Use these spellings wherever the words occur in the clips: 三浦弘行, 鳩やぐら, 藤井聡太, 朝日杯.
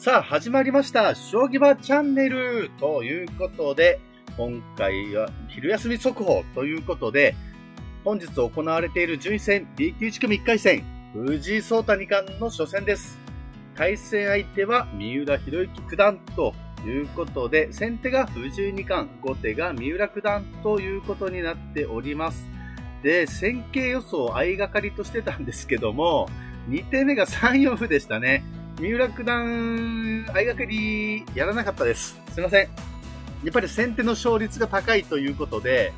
さあ始まりました将棋場チャンネルということで、今回は昼休み速報ということで、本日行われている順位戦 B 級1組1回戦、藤井聡太二冠の初戦です。対戦相手は三浦弘行九段ということで、先手が藤井二冠、後手が三浦九段ということになっております。で、戦型予想相掛かりとしてたんですけども、2手目が3四歩でしたね。三浦九段、相掛かりやらなかったです。すいません。やっぱり先手の勝率が高いということで、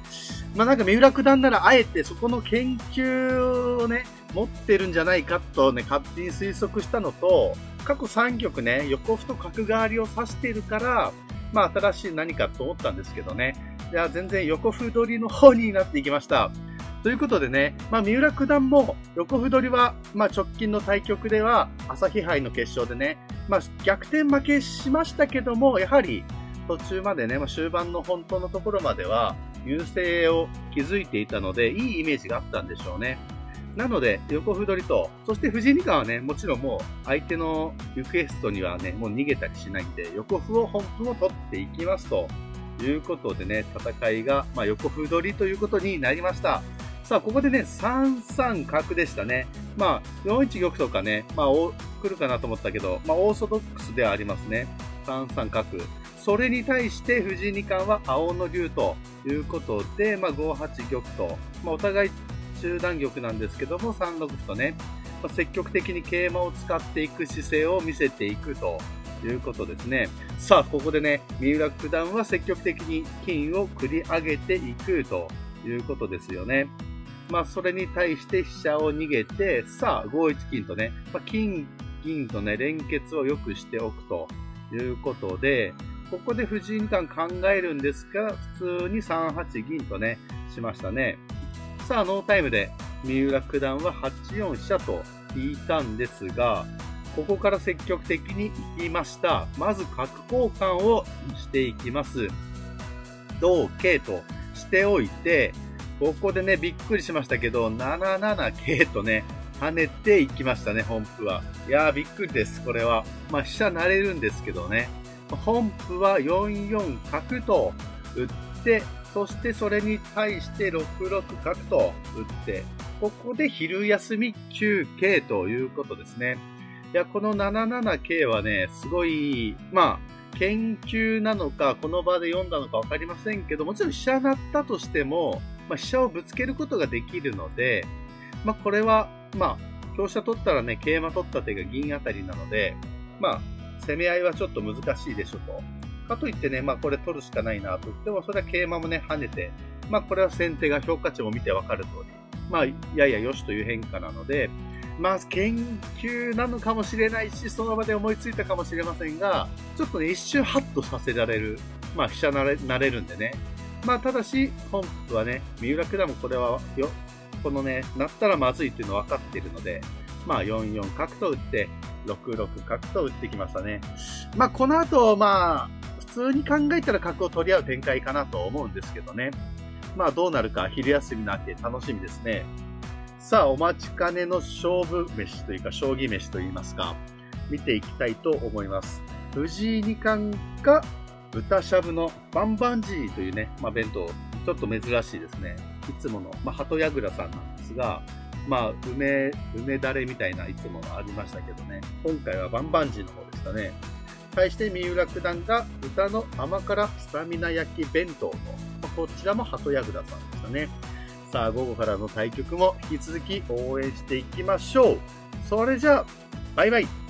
なんか三浦九段ならあえてそこの研究をね、持ってるんじゃないかとね、勝手に推測したのと、過去3局ね、横歩と角換わりを指しているから、新しい何かと思ったんですけどね。いや、全然横歩取りの方になっていきました。ということでね、三浦九段も横歩取りは、直近の対局では、朝日杯の決勝でね、逆転負けしましたけども、やはり、途中までね、終盤の本当のところまでは優勢を築いていたので、いいイメージがあったんでしょうね。なので、横歩取りと、そして藤井二冠はね、もちろんもう相手のリクエストにはね、もう逃げたりしないんで、横歩を本譜も取っていきますということでね、戦いが、横歩取りということになりました。さあ、ここでね、3三角でしたね。4一玉とかね、来るかなと思ったけど、オーソドックスではありますね。3三角。それに対して藤井二冠は青の竜ということで、5八玉と、お互い中段玉なんですけども、3六歩とね、積極的に桂馬を使っていく姿勢を見せていくということですね。さあ、ここでね、三浦九段は積極的に金を繰り上げていくということですよね。それに対して飛車を逃げて、さあ、5一金とね、金、銀とね、連結を良くしておくということで、ここで藤井二冠考えるんですが、普通に3八銀とね、しましたね。さあ、ノータイムで三浦九段は8四飛車と引いたんですが、ここから積極的に行きました。まず角交換をしていきます。同桂としておいて、ここでね、びっくりしましたけど、7七桂とね、跳ねていきましたね、本譜は。いやー、びっくりです、これは。飛車成れるんですけどね。本譜は4四角と打って、そしてそれに対して6六角と打って、ここで昼休み9桂ということですね。いや、この7七桂はね、すごい、研究なのか、この場で読んだのかわかりませんけど、もちろん飛車成ったとしても、飛車をぶつけることができるので、これは、香車取ったらね、桂馬取った手が銀あたりなので、攻め合いはちょっと難しいでしょと。かといってね、これ取るしかないなと。でもそれは桂馬もね、跳ねて、これは先手が評価値も見てわかる通り、ややよしという変化なので、研究なのかもしれないし、その場で思いついたかもしれませんが、ちょっとね、一瞬ハッとさせられる。飛車なれるんでね。ただし、本譜はね、三浦九段もこれは、このね、なったらまずいっていうの分かっているので、4四角と打って、6六角と打ってきましたね。この後、普通に考えたら角を取り合う展開かなと思うんですけどね。どうなるか、昼休みなんて楽しみですね。さあ、お待ちかねの勝負飯というか、将棋飯といいますか、見ていきたいと思います。藤井二冠が豚しゃぶのバンバンジーというね、弁当、ちょっと珍しいですね。いつもの、鳩やぐらさんなんですが、梅だれみたいないつものありましたけどね。今回はバンバンジーの方でしたね。対して三浦九段が豚の甘辛スタミナ焼き弁当の、こちらも鳩やぐらさんでしたね。さあ、午後からの対局も引き続き応援していきましょう。それじゃあ、バイバイ。